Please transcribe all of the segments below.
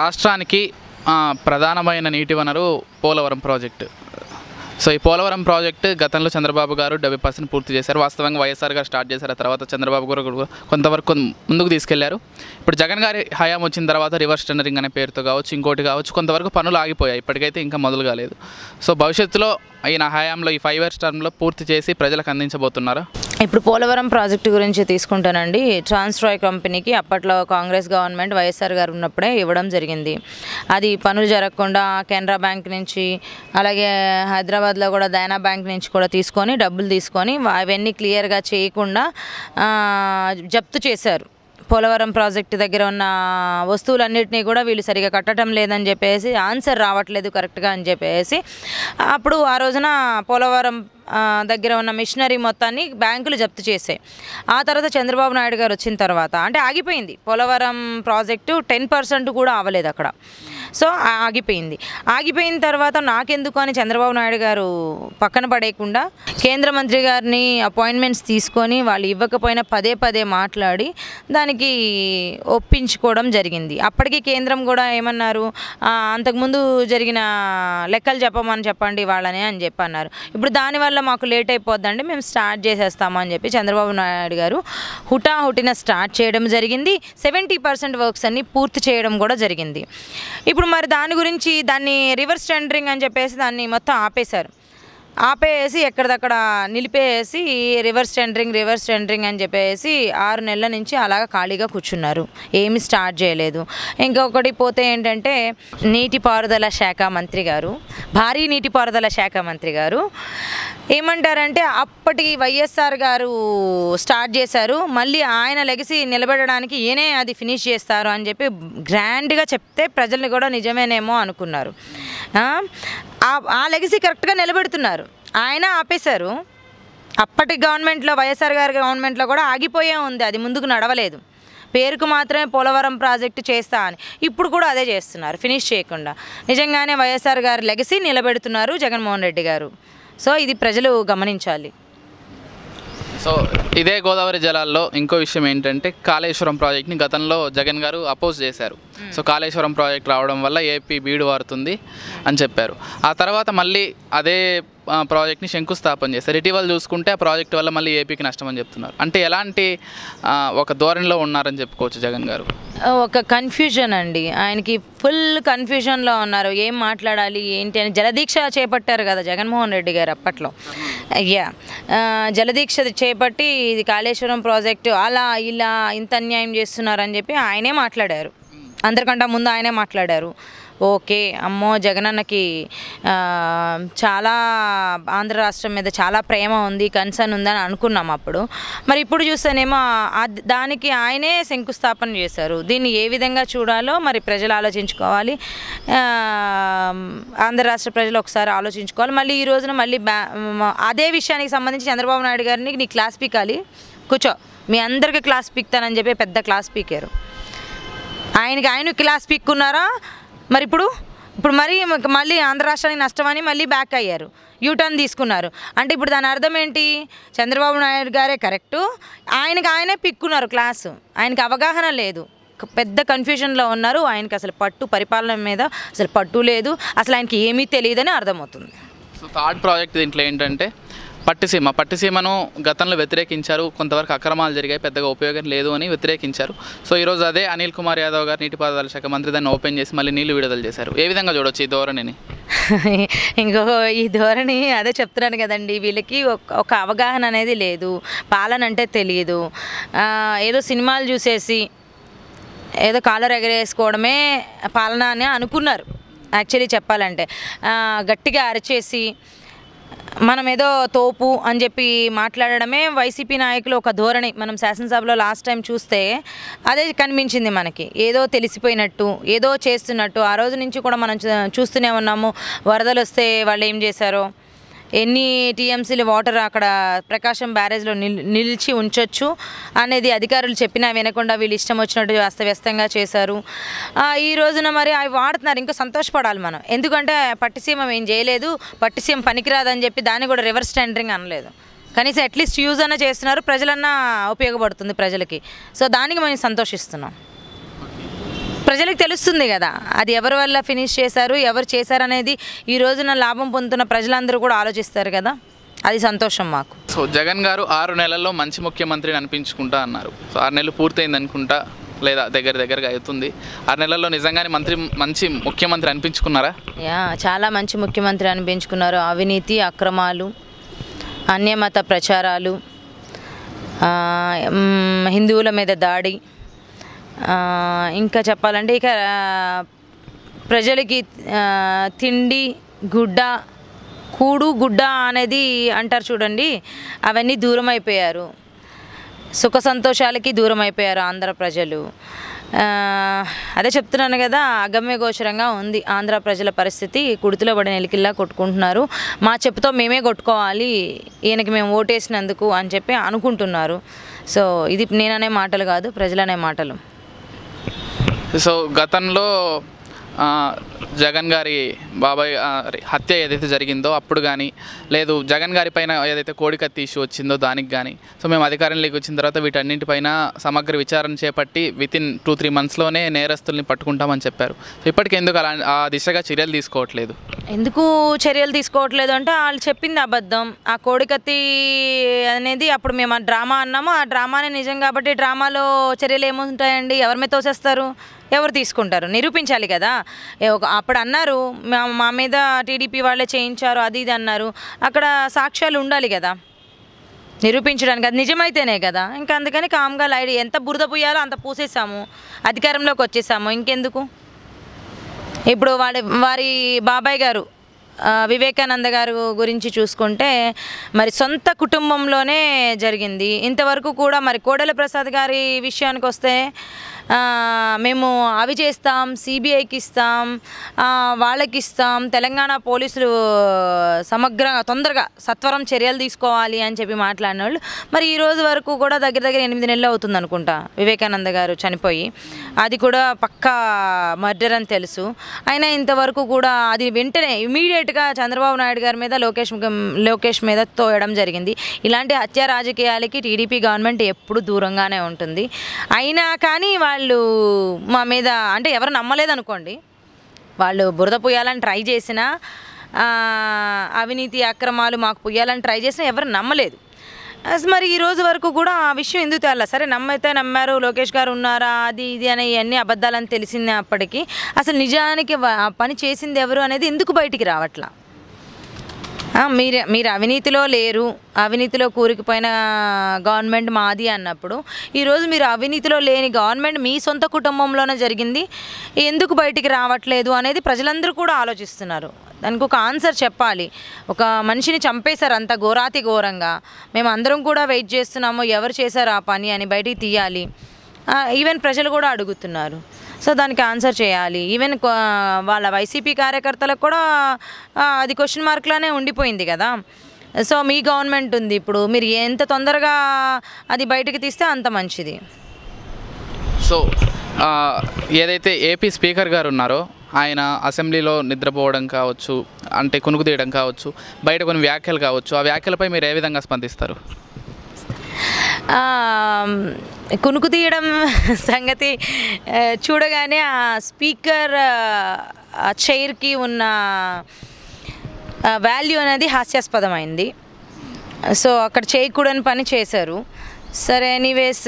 రాష్ట్రానికి ప్రధానమైన నీటి వనరు పోలవరం ప్రాజెక్ట్. సో ఈ పోలవరం ప్రాజెక్ట్ గతంలో చంద్రబాబు గారు 70% పూర్తి చేశారు. వాస్తవంగా వైఎస్ఆర్ గారు స్టార్ట్ చేశారు, తర్వాత చంద్రబాబు గారు కొంతవరకు ముందుకు తీసుకెళ్లారు. ఇప్పుడు జగన్ గారి హయాం వచ్చిన తర్వాత రివర్స్ టెండరింగ్ అనే పేరుతో కావచ్చు, ఇంకోటి కావచ్చు, కొంతవరకు పనులు ఆగిపోయాయి, ఇప్పటికైతే ఇంకా మొదలు కాలేదు. సో భవిష్యత్తులో ఆయన హయాంలో ఈ 5 years టర్మ్లో పూర్తి చేసి ప్రజలకు అందించబోతున్నారు. ఇప్పుడు పోలవరం ప్రాజెక్టు గురించి తీసుకుంటానండి. ట్రాన్స్ట్రాయ్ కంపెనీకి అప్పట్లో కాంగ్రెస్ గవర్నమెంట్ వైఎస్ఆర్ గారు ఉన్నప్పుడే ఇవ్వడం జరిగింది. అది పనులు జరగకుండా కెనరా బ్యాంక్ నుంచి, అలాగే హైదరాబాద్లో కూడా దయానా బ్యాంక్ నుంచి కూడా తీసుకొని డబ్బులు తీసుకొని అవన్నీ క్లియర్గా చేయకుండా జప్తు చేశారు. పోలవరం ప్రాజెక్టు దగ్గర ఉన్న వస్తువులన్నింటినీ కూడా వీళ్ళు సరిగా కట్టడం లేదని చెప్పేసి, ఆన్సర్ రావట్లేదు కరెక్ట్గా అని చెప్పేసి, అప్పుడు ఆ రోజున పోలవరం దగ్గర ఉన్న మిషనరీ మొత్తాన్ని బ్యాంకులు జప్తు చేశాయి. ఆ తర్వాత చంద్రబాబు నాయుడు గారు వచ్చిన తర్వాత అంటే ఆగిపోయింది పోలవరం ప్రాజెక్టు, 10% కూడా అవ్వలేదు అక్కడ. సో ఆగిపోయింది. ఆగిపోయిన తర్వాత నాకెందుకు అని చంద్రబాబు నాయుడు గారు పక్కన పడేయకుండా కేంద్ర మంత్రి గారిని అపాయింట్మెంట్స్ తీసుకొని వాళ్ళు ఇవ్వకపోయినా పదే పదే మాట్లాడి దానికి ఒప్పించుకోవడం జరిగింది. అప్పటికి కేంద్రం కూడా ఏమన్నారు, అంతకుముందు జరిగిన లెక్కలు చెప్పమని చెప్పండి వాళ్ళని అని చెప్పన్నారు. ఇప్పుడు దానివల్ల మాకు లేట్ అయిపోద్దండి, మేము స్టార్ట్ చేసేస్తామని చెప్పి చంద్రబాబు నాయుడు గారు హుటాహుటిన స్టార్ట్ చేయడం జరిగింది. 70% వర్క్స్ అన్ని పూర్తి చేయడం కూడా జరిగింది. ఇప్పుడు మరి దాని గురించి దాన్ని రివర్స్ టెండరింగ్ అని చెప్పేసి దాన్ని మొత్తం ఆపేశారు. ఆపేసి ఎక్కడిదక్కడ నిలిపేసి రివర్స్ టెండరింగ్ అని చెప్పేసి 6 నెలల నుంచి అలాగ ఖాళీగా కూర్చున్నారు, ఏమి స్టార్ట్ చేయలేదు. ఇంకొకటి పోతే ఏంటంటే నీటిపారుదల శాఖ మంత్రి గారు, భారీ నీటిపారుదల శాఖ మంత్రి గారు ఏమంటారంటే, అప్పటి వైఎస్ఆర్ గారు స్టార్ట్ చేశారు, మళ్ళీ ఆయన లెగసీ నిలబెట్టడానికి ఈయనే అది ఫినిష్ చేస్తారు అని చెప్పి గ్రాండ్గా చెప్తే ప్రజల్ని కూడా నిజమేనేమో అనుకున్నారు. ఆ లెగసీ కరెక్ట్గా నిలబెడుతున్నారు, ఆయన ఆపేశారు. అప్పటి గవర్నమెంట్లో వైఎస్ఆర్ గారి గవర్నమెంట్లో కూడా ఆగిపోయే ఉంది, అది ముందుకు నడవలేదు. పేరుకు మాత్రమే పోలవరం ప్రాజెక్టు చేస్తా అని ఇప్పుడు కూడా అదే చేస్తున్నారు, ఫినిష్ చేయకుండా. నిజంగానే వైఎస్ఆర్ గారి లెగసీ నిలబెడుతున్నారు జగన్మోహన్ రెడ్డి గారు. సో ఇది ప్రజలు గమనించాలి. సో ఇదే గోదావరి జలాల్లో ఇంకో విషయం ఏంటంటే కాళేశ్వరం ప్రాజెక్ట్ని గతంలో జగన్ గారు అపోజ్ చేశారు. సో కాళేశ్వరం ప్రాజెక్ట్ రావడం వల్ల ఏపీ బీడు వారుతుంది అని చెప్పారు. ఆ తర్వాత మళ్ళీ అదే ప్రాజెక్ట్ని శంకుస్థాపన చేశారు. ఇటీవల చూసుకుంటే ఆ ప్రాజెక్ట్ వల్ల మళ్ళీ ఏపీకి నష్టం అని చెప్తున్నారు. అంటే ఎలాంటి ఒక ధోరణిలో ఉన్నారని చెప్పుకోవచ్చు జగన్ గారు? ఒక కన్ఫ్యూజన్ అండి, ఆయనకి ఫుల్ కన్ఫ్యూజన్లో ఉన్నారు, ఏం మాట్లాడాలి ఏంటి అని. జలదీక్ష చేపట్టారు కదా జగన్మోహన్ రెడ్డి గారు అప్పట్లో, జలదీక్ష చేపట్టి ఇది కాళేశ్వరం ప్రాజెక్టు అలా ఇలా ఇంత అన్యాయం చేస్తున్నారని చెప్పి ఆయనే మాట్లాడారు, అందరికంటే ముందు ఆయనే మాట్లాడారు. ఓకే, అమ్మో జగనన్నకి చాలా ఆంధ్ర రాష్ట్రం మీద చాలా ప్రేమ ఉంది, కన్సర్న్ ఉందని అనుకున్నాం అప్పుడు. మరి ఇప్పుడు చూస్తేనేమో దానికి ఆయనే శంకుస్థాపన చేశారు. దీన్ని ఏ విధంగా చూడాలో మరి ప్రజలు ఆలోచించుకోవాలి, ఆంధ్ర రాష్ట్ర ప్రజలు ఒకసారి ఆలోచించుకోవాలి. మళ్ళీ ఈ రోజున మళ్ళీ అదే విషయానికి సంబంధించి చంద్రబాబు నాయుడు గారిని నీ క్లాస్ పీకాలి, కూర్చో మీ అందరికీ క్లాస్ పీక్తానని చెప్పి పెద్ద క్లాస్ పీకారు. ఆయనకి ఆయన క్లాస్ పీక్కున్నారా? మరి ఇప్పుడు మళ్ళీ ఆంధ్ర రాష్ట్రానికి నష్టమని మళ్ళీ బ్యాక్ అయ్యారు, యూటర్న్ తీసుకున్నారు. అంటే ఇప్పుడు దాని అర్థం ఏంటి? చంద్రబాబు నాయుడు గారే కరెక్టు, ఆయనకు ఆయనే పిక్కున్నారు క్లాసు. ఆయనకు అవగాహన లేదు, పెద్ద కన్ఫ్యూజన్లో ఉన్నారు. ఆయనకి అసలు పట్టు, పరిపాలన మీద అసలు పట్టు లేదు, అసలు ఆయనకి ఏమీ తెలియదని అర్థమవుతుంది. సో థర్డ్ ప్రాజెక్ట్ దీంట్లో ఏంటంటే పట్టిసీమను గతంలో వ్యతిరేకించారు, కొంతవరకు అక్రమాలు జరిగాయి, పెద్దగా ఉపయోగం లేదు అని వ్యతిరేకించారు. సో ఈరోజు అదే అనిల్ కుమార్ యాదవ్ గారు నీటిపారుదల శాఖ మంత్రి దాన్ని ఓపెన్ చేసి మళ్ళీ నీళ్లు విడుదల చేశారు. ఏ విధంగా చూడొచ్చు ఈ ధోరణిని? ఈ ధోరణి అదే చెప్తున్నాను కదండి, వీళ్ళకి ఒక అవగాహన అనేది లేదు, పాలన అంటే తెలియదు. ఏదో సినిమాలు చూసేసి ఏదో కాలర్ ఎగరేసుకోవడమే పాలన అని అనుకున్నారు. యాక్చువల్లీ చెప్పాలంటే గట్టిగా అరిచేసి మనం ఏదో తోపు అని చెప్పి మాట్లాడడమే వైసీపీ నాయకులు ఒక ధోరణి. మనం శాసనసభలో లాస్ట్ టైం చూస్తే అదే కనిపించింది మనకి, ఏదో తెలిసిపోయినట్టు ఏదో చేస్తున్నట్టు. ఆ రోజు నుంచి కూడా మనం చూస్తూనే ఉన్నాము, వరదలు వస్తే వాళ్ళు ఏం చేశారో, ఎన్ని టీఎంసీలు వాటర్ అక్కడ ప్రకాశం బ్యారేజ్లో నిలిచి ఉంచొచ్చు అనేది అధికారులు చెప్పినా వినకుండా వీళ్ళు ఇష్టం వచ్చినట్టు అస్తవ్యస్తంగా చేశారు. ఈ రోజున మరి అవి వాడుతున్నారు, ఇంకా సంతోషపడాలి మనం, ఎందుకంటే పట్టిసీమ ఏం చేయలేదు, పట్టిసీమ పనికిరాదని చెప్పి దాన్ని కూడా రివర్స్ టెండరింగ్ అనలేదు. కనీసం అట్లీస్ట్ యూజ్ అన్న చేస్తున్నారు, ప్రజలన్నా ఉపయోగపడుతుంది ప్రజలకి. సో దానికి మనం సంతోషిస్తున్నాం. ప్రజలకు తెలుస్తుంది కదా అది ఎవరు వల్ల ఫినిష్ చేశారు ఎవరు చేశారు అనేది ఈ రోజున లాభం పొందుతున్న ప్రజలందరూ కూడా ఆలోచిస్తారు కదా అది సంతోషం మాకు సో జగన్ గారు 6 నెలల్లో మంచి ముఖ్యమంత్రిని అనిపించుకుంటా అన్నారు సో 6 నెలలు పూర్తయింది అనుకుంటా లేదా దగ్గరగా అవుతుంది 6 నెలల్లో నిజంగానే మంచి ముఖ్యమంత్రి అనిపించుకున్నారా యా చాలా మంచి ముఖ్యమంత్రి అనిపించుకున్నారు అవినీతి అక్రమాలు అన్యమత ప్రచారాలు హిందువుల మీద దాడి ఇంకా చెప్పాలంటే ఇక ప్రజలకి తిండి గుడ్డ కూడు గుడ్డ అనేది అంటారు చూడండి అవన్నీ దూరం అయిపోయారు సుఖ సంతోషాలకి దూరం అయిపోయారు ఆంధ్ర ప్రజలు అదే చెప్తున్నాను కదా అగమ్య గోచరంగా ఉంది ఆంధ్ర ప్రజల పరిస్థితి కుడితిలో పడిన ఎలికిల్లా కొట్టుకుంటున్నారు మా చెప్పుతో మేమే కొట్టుకోవాలి ఈయనకి మేము ఓటేసినందుకు అని చెప్పి అనుకుంటున్నారు సో ఇది నేననే మాటలు కాదు ప్రజలనే మాటలు సో గతంలో జగన్ గారి బాబాయ్ హత్య ఏదైతే జరిగిందో అప్పుడు కానీ లేదు జగన్ గారి పైన ఏదైతే కోడికత్తి ఇష్యూ వచ్చిందో దానికి కానీ సో మేము అధికారంలోకి వచ్చిన తర్వాత వీటన్నింటిపైన సమగ్ర విచారణ చేపట్టి వితిన్ 2-3 మంత్స్లోనే నేరస్తుల్ని పట్టుకుంటామని చెప్పారు సో ఇప్పటికీ ఎందుకు అలా ఆ దిశగా చర్యలు తీసుకోవట్లేదు ఎందుకు చర్యలు తీసుకోవట్లేదు అంటే వాళ్ళు చెప్పింది అబద్ధం ఆ కోడికత్తి అనేది అప్పుడు మేము ఆ డ్రామా అన్నాము ఆ డ్రామానే నిజం కాబట్టి డ్రామాలో చర్యలు ఏముంటాయండి ఎవరి మీద తోసేస్తారు ఎవరు తీసుకుంటారు నిరూపించాలి కదా అప్పుడు అన్నారు మా మీద టీడీపీ వాళ్ళే చేయించారు అది ఇది అన్నారు అక్కడ సాక్ష్యాలు ఉండాలి కదా నిరూపించడానికి అది నిజమైతేనే కదా ఇంకా అందుకని కామ్గా లైట్ ఎంత బురద పూయాలో అంత పూసేసాము అధికారంలోకి వచ్చేసాము ఇంకెందుకు ఇప్పుడు వారి బాబాయ్ గారు వివేకానంద గారు గురించి చూసుకుంటే మరి సొంత కుటుంబంలోనే జరిగింది ఇంతవరకు కూడా మరి కోడెల ప్రసాద్ గారి విషయానికి వస్తే మేము అవి చేస్తాం సిబిఐకి ఇస్తాం వాళ్ళకి ఇస్తాం తెలంగాణ పోలీసులు సమగ్రంగా తొందరగా సత్వరం చర్యలు తీసుకోవాలి అని చెప్పి మాట్లాడిన వాళ్ళు మరి ఈ రోజు వరకు కూడా దగ్గర 8 నెలలు అవుతుంది అనుకుంటా వివేకానంద గారు చనిపోయి అది కూడా పక్కా మర్డర్ అని తెలుసు అయినా ఇంతవరకు కూడా అది వెంటనే ఇమీడియట్గా చంద్రబాబు నాయుడు గారి మీద లోకేష్ మీద తోయడం జరిగింది ఇలాంటి హత్య రాజకీయాలకి టీడీపీ గవర్నమెంట్ ఎప్పుడు దూరంగానే ఉంటుంది అయినా కానీ వాళ్ళు మా మీద అంటే ఎవరు నమ్మలేదనుకోండి వాళ్ళు బురద పుయ్యాలని ట్రై చేసినా అవినీతి అక్రమాలు మాకు పుయ్యాలని ట్రై చేసినా ఎవరు నమ్మలేదు మరి ఈ రోజు వరకు కూడా ఆ విషయం ఎందుకు తేలా సరే నమ్మైతే నమ్మారు లోకేష్ గారు ఉన్నారా అది ఇది అనే ఇవన్నీ అబద్ధాలని తెలిసినప్పటికీ అసలు నిజానికి పని చేసింది ఎవరు అనేది ఎందుకు బయటికి రావట్లా మీరు అవినీతిలో లేరు అవినీతిలో కూరుకుపోయిన గవర్నమెంట్ మాది అన్నప్పుడు ఈరోజు మీరు అవినీతిలో లేని గవర్నమెంట్ మీ సొంత కుటుంబంలోనే జరిగింది ఎందుకు బయటికి రావట్లేదు అనేది ప్రజలందరూ కూడా ఆలోచిస్తున్నారు దానికి ఒక ఆన్సర్ చెప్పాలి ఒక మనిషిని చంపేశారు అంత ఘోరాతి ఘోరంగా మేము అందరం కూడా వెయిట్ చేస్తున్నాము ఎవరు చేశారు ఆ పని అని బయటికి తీయాలి ఈవెన్ ప్రజలు కూడా అడుగుతున్నారు సో దానికి ఆన్సర్ చేయాలి ఈవెన్ వాళ్ళ వైసీపీ కార్యకర్తలకు కూడా అది క్వశ్చన్ మార్క్లానే ఉండిపోయింది కదా సో మీ గవర్నమెంట్ ఉంది ఇప్పుడు మీరు ఎంత తొందరగా అది బయటకు తీస్తే అంత మంచిది సో ఏదైతే ఏపీ స్పీకర్ గారు ఉన్నారో ఆయన అసెంబ్లీలో నిద్రపోవడం కావచ్చు అంటే కునుకు తీయడం కావచ్చు బయట కొన్ని వ్యాఖ్యలు కావచ్చు ఆ వ్యాఖ్యలపై మీరు ఏ విధంగా స్పందిస్తారు కునుకు తీయడం సంగతి చూడగానే ఆ స్పీకర్ చైర్కి ఉన్న వాల్యూ అనేది హాస్యాస్పదమైంది సో అక్కడ చేయకూడని పని చేశారు సరే ఎనీవేస్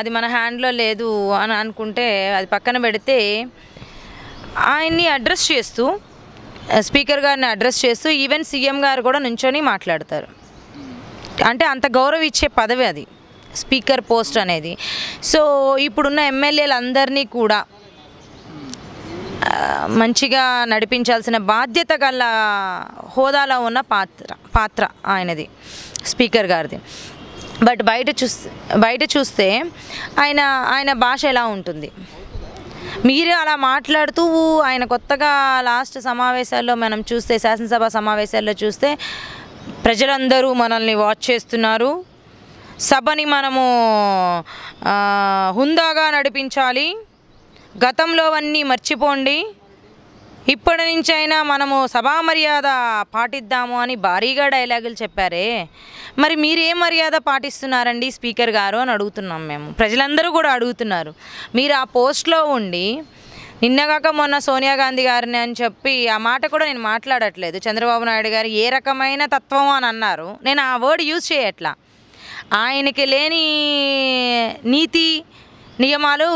అది మన హ్యాండ్లో లేదు అని అనుకుంటే అది పక్కన పెడితే ఆయన్ని అడ్రస్ చేస్తూ స్పీకర్ గారిని అడ్రస్ చేస్తూ ఈవెన్ సీఎం గారు కూడా నుంచొని మాట్లాడతారు అంటే అంత గౌరవం ఇచ్చే పదవి అది స్పీకర్ పోస్ట్ అనేది సో ఇప్పుడున్న ఎమ్మెల్యేలందరినీ కూడా మంచిగా నడిపించాల్సిన బాధ్యత గల హోదాలో ఉన్న పాత్ర ఆయనది స్పీకర్ గారిది బట్ బయట చూస్తే ఆయన భాష ఎలా ఉంటుంది మీరు అలా మాట్లాడుతూ ఆయన కొత్తగా లాస్ట్ సమావేశాల్లో మనం చూస్తే శాసనసభ సమావేశాల్లో చూస్తే ప్రజలందరూ మనల్ని వాచ్ చేస్తున్నారు సభని మనము హుందాగా నడిపించాలి గతంలోవన్నీ మర్చిపోండి ఇప్పటి నుంచైనా మనము సభా మర్యాద పాటిద్దాము అని భారీగా డైలాగులు చెప్పారే మరి మీరే మర్యాద పాటిస్తున్నారండి స్పీకర్ గారు అని అడుగుతున్నాం మేము ప్రజలందరూ కూడా అడుగుతున్నారు మీరు ఆ పోస్ట్లో ఉండి నిన్నగాక మొన్న సోనియా గాంధీ గారిని అని చెప్పి ఆ మాట కూడా నేను మాట్లాడట్లేదు. చంద్రబాబు నాయుడు గారు ఏ రకమైన తత్వం అని అన్నారు, నేను ఆ వర్డ్ యూజ్ చేయట్లా. ఆయనకి లేని నీతి నియమాలు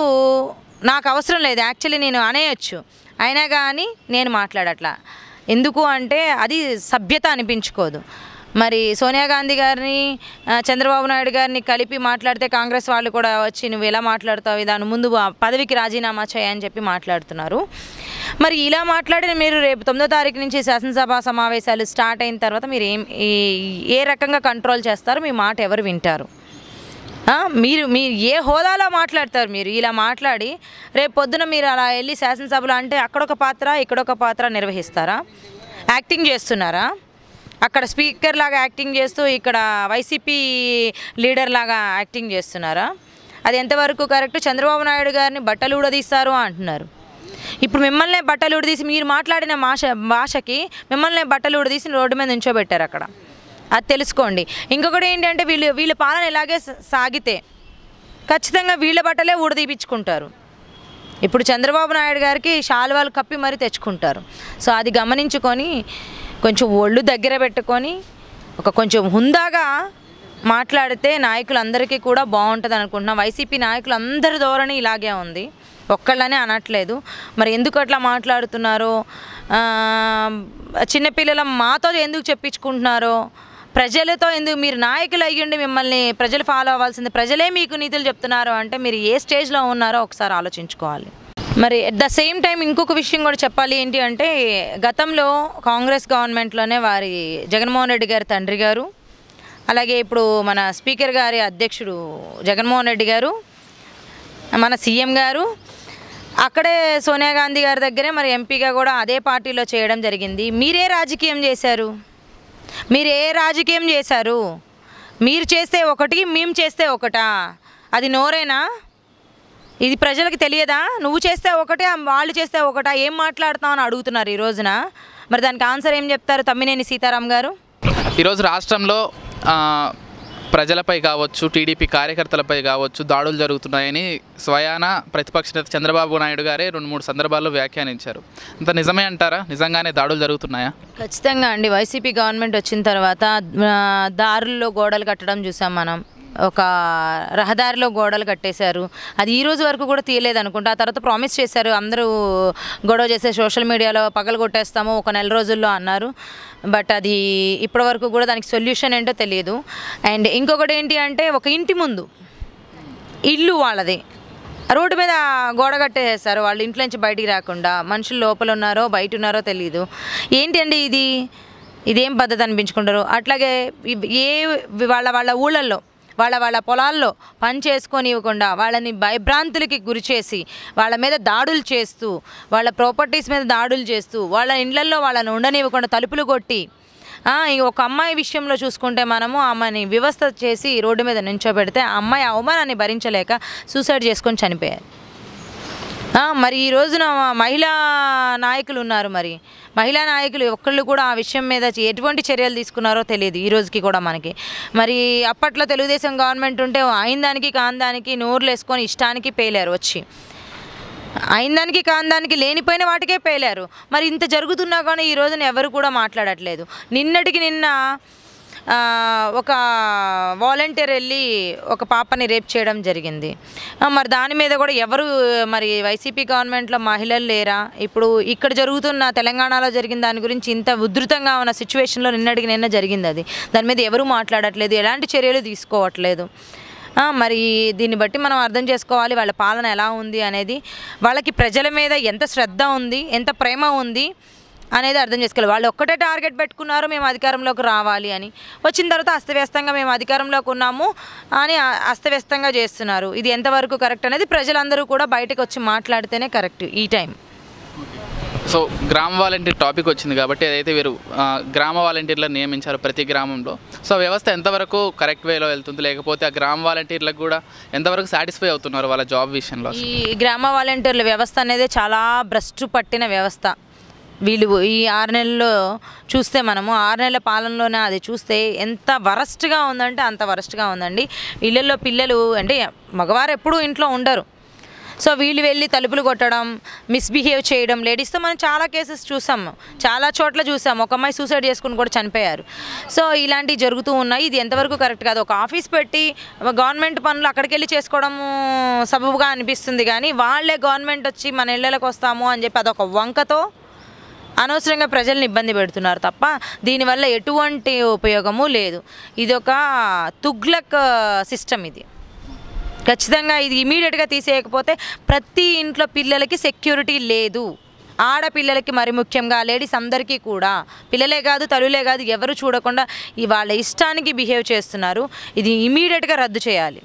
నాకు అవసరం లేదు, యాక్చువల్లీ నేను అనేయచ్చు, అయినా కానీ నేను మాట్లాడట్లా. ఎందుకు అంటే అది సభ్యత అనిపించుకోదు. మరి సోనియా గాంధీ గారిని చంద్రబాబు నాయుడు గారిని కలిపి మాట్లాడితే కాంగ్రెస్ వాళ్ళు కూడా వచ్చి నువ్వు ఎలా మాట్లాడుతావు, దాని ముందు పదవికి రాజీనామా చేయని చెప్పి మాట్లాడుతున్నారు. మరి ఇలా మాట్లాడిన మీరు రేపు 9వ తారీఖు నుంచి శాసనసభ సమావేశాలు స్టార్ట్ అయిన తర్వాత మీరు ఏ రకంగా కంట్రోల్ చేస్తారు? మీ మాట ఎవరు వింటారు? మీరు ఏ హోదాలో మాట్లాడతారు? మీరు ఇలా మాట్లాడి రేపు పొద్దున మీరు అలా వెళ్ళి శాసనసభలో అంటే అక్కడొక పాత్ర ఇక్కడొక పాత్ర నిర్వహిస్తారా? యాక్టింగ్ చేస్తున్నారా? అక్కడ స్పీకర్ లాగా యాక్టింగ్ చేస్తూ ఇక్కడ వైసీపీ లీడర్ లాగా యాక్టింగ్ చేస్తున్నారా? అది ఎంతవరకు కరెక్ట్? చంద్రబాబు నాయుడు గారిని బట్టలు ఊడదీస్తారు అంటున్నారు. ఇప్పుడు మిమ్మల్ని బట్టలు ఊడదీసి మీరు మాట్లాడిన భాషకి మిమ్మల్ని బట్టలు ఊడదీసి రోడ్డు మీద నించోబెట్టారు అక్కడ, అది తెలుసుకోండి. ఇంకొకటి ఏంటంటే వీళ్ళ పాలన ఇలాగే సాగితే ఖచ్చితంగా వీళ్ళ బట్టలే ఊడదీపించుకుంటారు. ఇప్పుడు చంద్రబాబు నాయుడు గారికి శాలువాలు కప్పి మరీ తెచ్చుకుంటారు. సో అది గమనించుకొని కొంచెం ఒళ్ళు దగ్గర పెట్టుకొని ఒక కొంచెం హుందాగా మాట్లాడితే నాయకులందరికీ కూడా బాగుంటుంది అనుకుంటున్నాం. వైసీపీ నాయకులందరి ధోరణి ఇలాగే ఉంది, ఒక్కళ్ళనే అనట్లేదు. మరి ఎందుకు అట్లా మాట్లాడుతున్నారో, చిన్నపిల్లల మాతో ఎందుకు చెప్పించుకుంటున్నారో, ప్రజలతో ఎందుకు మీరు నాయకులు అయ్యుండి మిమ్మల్ని ప్రజలు ఫాలో అవ్వాల్సింది ప్రజలే మీకు నీతులు చెప్తున్నారు అంటే మీరు ఏ స్టేజ్లో ఉన్నారో ఒకసారి ఆలోచించుకోవాలి. మరి అట్ ద సేమ్ టైం ఇంకొక విషయం కూడా చెప్పాలి. ఏంటి అంటే గతంలో కాంగ్రెస్ గవర్నమెంట్లోనే వారి జగన్మోహన్ రెడ్డి గారి తండ్రి గారు, అలాగే ఇప్పుడు మన స్పీకర్ గారి అధ్యక్షుడు జగన్మోహన్ రెడ్డి గారు, మన సీఎం గారు అక్కడే సోనియా గాంధీ గారి దగ్గరే మరి ఎంపీగా కూడా అదే పార్టీలో చేయడం జరిగింది. మీరే రాజకీయం చేశారు, మీరు ఏ రాజకీయం చేశారు? మీరు చేస్తే ఒకటి, మేము చేస్తే ఒకటా? అది నోరేనా? ఇది ప్రజలకు తెలియదా? నువ్వు చేస్తే ఒకటే వాళ్ళు చేస్తే ఒకటా, ఏం మాట్లాడుతావు అని అడుగుతున్నారు ఈ రోజున. మరి దానికి ఆన్సర్ ఏం చెప్తారు తమ్మినేని సీతారాం గారు? ఈరోజు రాష్ట్రంలో ప్రజలపై కావచ్చు, టీడీపీ కార్యకర్తలపై కావచ్చు దాడులు జరుగుతున్నాయని స్వయాన ప్రతిపక్ష నేత చంద్రబాబు నాయుడు గారే 2-3 సందర్భాల్లో వ్యాఖ్యానించారు. అంత నిజమే అంటారా? నిజంగానే దాడులు జరుగుతున్నాయా? ఖచ్చితంగా అండి. వైసీపీ గవర్నమెంట్ వచ్చిన తర్వాత దారుల్లో గోడలు కట్టడం చూసాం మనం. ఒక రహదారిలో గోడలు కట్టేశారు, అది ఈ రోజు వరకు కూడా తీయలేదు అనుకుంటా. ఆ తర్వాత ప్రామిస్ చేశారు, అందరూ గొడవ చేసే సోషల్ మీడియాలో పగలు కొట్టేస్తాము 1 నెల రోజుల్లో అన్నారు. బట్ అది ఇప్పటి వరకు కూడా దానికి సొల్యూషన్ ఏంటో తెలియదు. అండ్ ఇంకొకటి ఏంటి అంటే ఒక ఇంటి ముందు ఇల్లు వాళ్ళది, రోడ్డు మీద గోడ కట్టేసేస్తారు, వాళ్ళ ఇంట్లో నుంచి బయటికి రాకుండా. మనుషులు లోపల ఉన్నారో బయట ఉన్నారో తెలియదు. ఏంటండి ఇది? ఇదేం పద్ధతి అనిపించుకుంటారు. అట్లాగే ఏ వాళ్ళ ఊళ్ళల్లో వాళ్ళ పొలాల్లో పని చేసుకొని ఇవ్వకుండా వాళ్ళని భయభ్రాంతులకి గురిచేసి వాళ్ళ మీద దాడులు చేస్తూ, వాళ్ళ ప్రాపర్టీస్ మీద దాడులు చేస్తూ, వాళ్ళ ఇండ్లల్లో వాళ్ళని ఉండనివ్వకుండా తలుపులు కొట్టి, ఒక అమ్మాయి విషయంలో చూసుకుంటే మనము ఆమెని వ్యవస్థ చేసి రోడ్డు మీద నించోబెడితే ఆ అమ్మాయి అవమానాన్ని భరించలేక సూసైడ్ చేసుకొని చనిపోయారు. మరి ఈ రోజున మహిళా నాయకులు ఉన్నారు, మరి మహిళా నాయకులు ఒక్కళ్ళు కూడా ఆ విషయం మీద ఎటువంటి చర్యలు తీసుకున్నారో తెలియదు ఈ రోజుకి కూడా మనకి. మరి అప్పట్లో తెలుగుదేశం గవర్నమెంట్ ఉంటే అయిందానికి కాందానికి నోర్లు వేసుకొని ఇష్టానికి పేలారు, వచ్చి అయిందానికి కాందానికి లేనిపోయిన వాటికే పేలారు. మరి ఇంత జరుగుతున్నా కానీ ఈ రోజున ఎవరు కూడా మాట్లాడట్లేదు. నిన్న ఒక వాలంటీర్ వెళ్ళి ఒక పాపని రేప్ చేయడం జరిగింది. మరి దాని మీద కూడా ఎవరు, మరి వైసీపీ గవర్నమెంట్లో మహిళలు లేరా? ఇప్పుడు ఇక్కడ జరుగుతున్న తెలంగాణలో జరిగిన దాని గురించి ఇంత ఉధృతంగా ఉన్న సిచ్యువేషన్లో నిన్న జరిగింది, అది దాని మీద ఎవరు మాట్లాడట్లేదు, ఎలాంటి చర్యలు తీసుకోవట్లేదు. మరి దీన్ని బట్టి మనం అర్థం చేసుకోవాలి వాళ్ళ పాలన ఎలా ఉంది అనేది, వాళ్ళకి ప్రజల మీద ఎంత శ్రద్ధ ఉంది, ఎంత ప్రేమ ఉంది అనేది అర్థం చేసుకోవాలి. వాళ్ళు ఒక్కటే టార్గెట్ పెట్టుకున్నారు, మేము అధికారంలోకి రావాలి అని. వచ్చిన తర్వాత అస్తవ్యస్తంగా మేము అధికారంలోకి ఉన్నాము అని అస్తవ్యస్తంగా చేస్తున్నారు. ఇది ఎంతవరకు కరెక్ట్ అనేది ప్రజలందరూ కూడా బయటకు వచ్చి మాట్లాడితేనే కరెక్ట్ ఈ టైం. సో గ్రామ వాలంటీర్ టాపిక్ వచ్చింది కాబట్టి ఏదైతే వీరు గ్రామ వాలంటీర్లను నియమించారు ప్రతి గ్రామంలో, సో వ్యవస్థ ఎంతవరకు కరెక్ట్ వేలో వెళ్తుంది, లేకపోతే ఆ గ్రామ వాలంటీర్లకు కూడా ఎంతవరకు సాటిస్ఫై అవుతున్నారు వాళ్ళ జాబ్ విషయంలో? ఈ గ్రామ వాలంటీర్ల వ్యవస్థ అనేది చాలా భ్రష్టు పట్టిన వ్యవస్థ. వీళ్ళు ఈ 6 నెలల్లో చూస్తే మనము 6 నెలల పాలనలోనే అది చూస్తే ఎంత వరస్ట్గా ఉందంటే అంత వరస్ట్గా ఉందండి. ఇళ్ళల్లో పిల్లలు అంటే మగవారు ఎప్పుడూ ఇంట్లో ఉండరు. So వీళ్ళు వెళ్ళి తలుపులు కొట్టడం, మిస్బిహేవ్ చేయడం, లేడీస్ తో మనం చాలా కేసెస్ చూసాం, చాలా చోట్ల చూసాం. ఒక అమ్మాయి సూసైడ్ చేసుకుని కూడా చనిపోయారు. సో ఇలాంటి జరుగుతూ ఉన్నాయి. ఇది ఎంతవరకు కరెక్ట్ కాదు. ఒక ఆఫీస్ పెట్టి గవర్నమెంట్ పనులు అక్కడికి వెళ్ళి చేసుకోవడం సబబుగా అనిపిస్తుంది. కానీ వాళ్ళే గవర్నమెంట్ వచ్చి మన ఇళ్ళకి వస్తాము అని చెప్పి అదొక వంకతో అనవసరంగా ప్రజల్ని ఇబ్బంది పెడుతున్నారు తప్ప దీనివల్ల ఎటువంటి ఉపయోగము లేదు. ఇదొక తుగ్లక్ సిస్టమ్. ఇది ఖచ్చితంగా ఇది ఇమీడియట్గా తీసేయకపోతే ప్రతి ఇంట్లో పిల్లలకి సెక్యూరిటీ లేదు. ఆడపిల్లలకి మరి ముఖ్యంగా లేడీస్ అందరికీ కూడా, పిల్లలే కాదు తల్లులే కాదు ఎవరు చూడకుండా వాళ్ళ ఇష్టానికి బిహేవ్ చేస్తున్నారు. ఇది ఇమీడియట్గా రద్దు చేయాలి.